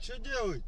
Что делаете?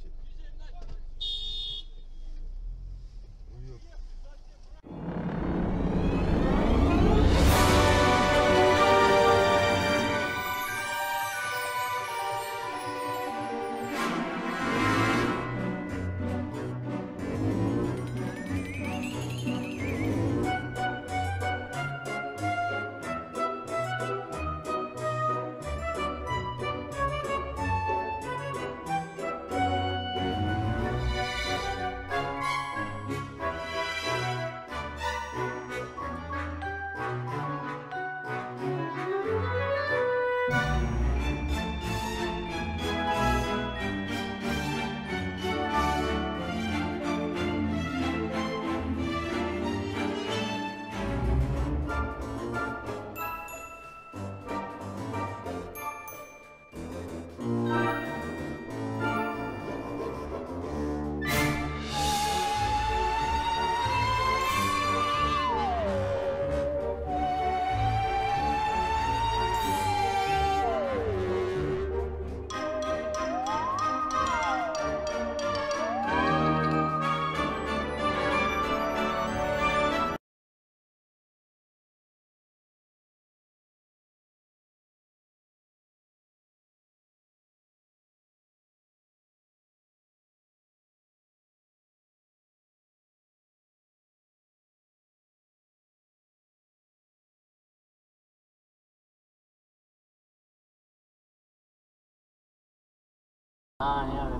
Yeah.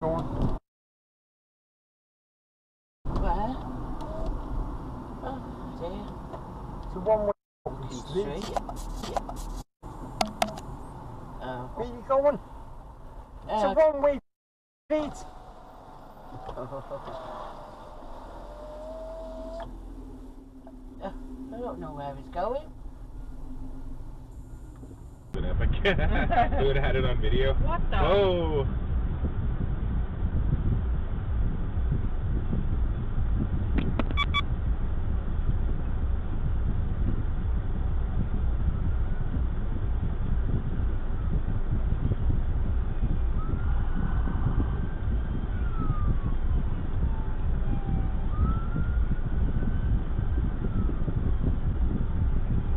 What? Oh dear. It's a one-way street. Where you going? It's a one-way street. I don't know where he's going. Epic. We would have had it on video. What the? Oh.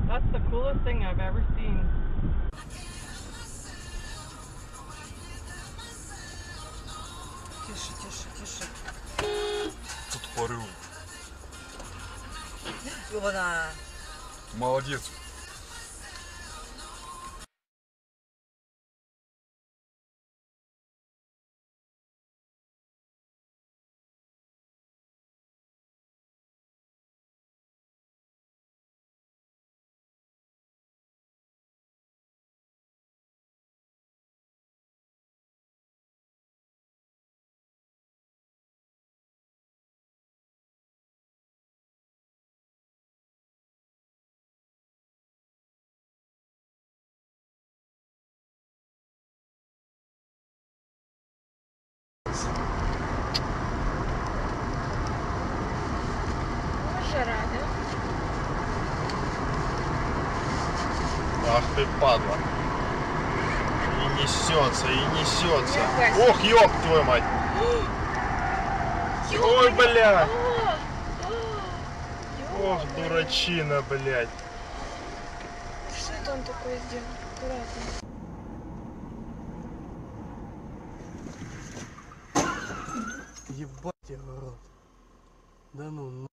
That's the coolest thing I've ever seen. Тише, тише, тише. Тут порыл. Ёбана. Молодец. Ах ты падла. И несется, и несется. Ох, ёб твою мать. Ой, бля. Ох, дурачина, блядь. Что это он такое сделал? Аккуратно. Ебать его рот. Да ну нахуй.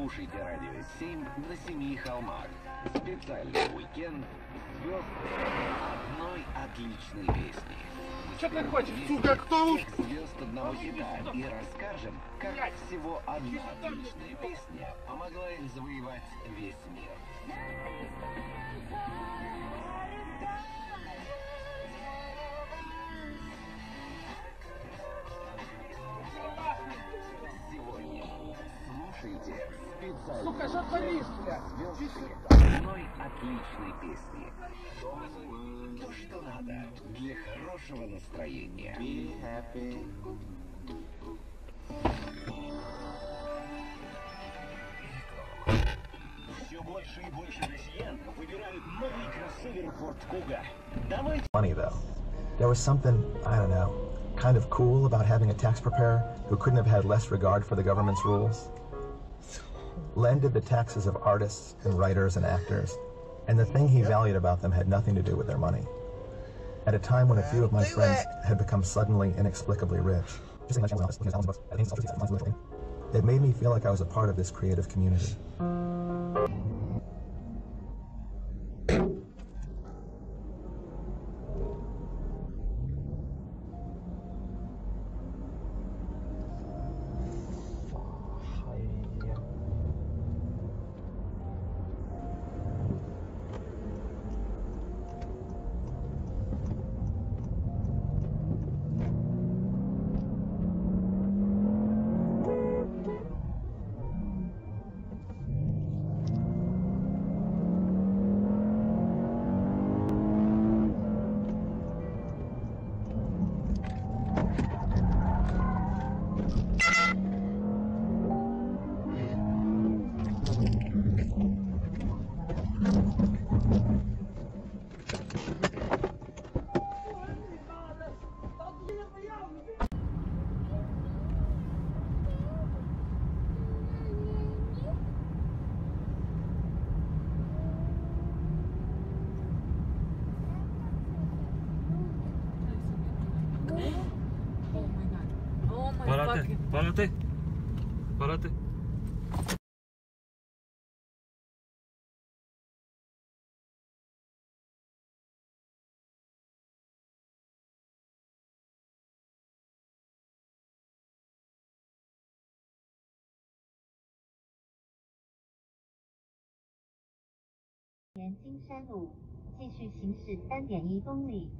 Слушайте радио 7 на Семи холмах. Специальный уикенд звезд одной отличной песни. Что ты хочешь, сука, кто? Звезд одного хита и расскажем, как всего одна отличная песня помогла им завоевать весь мир. Сука, что повис, бля? Одной отличной песни. То, что надо для хорошего настроения. Be happy. Все больше и больше россиян выбирают новый кроссовер Ford Kuga. Давайте. Funny though. There was something, I don't know, kind of cool about having a tax preparer who couldn't have had less regard for the government's rules. Lended the taxes of artists and writers and actors, and the thing he valued about them had nothing to do with their money. At a time when a few of my friends had become suddenly inexplicably rich, it made me feel like I was a part of this creative community. Parate.沿金山路继续行驶3.1公里。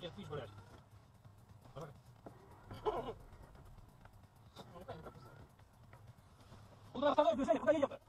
Нет, ты блядь. Куда оставляй движение, куда едем-то?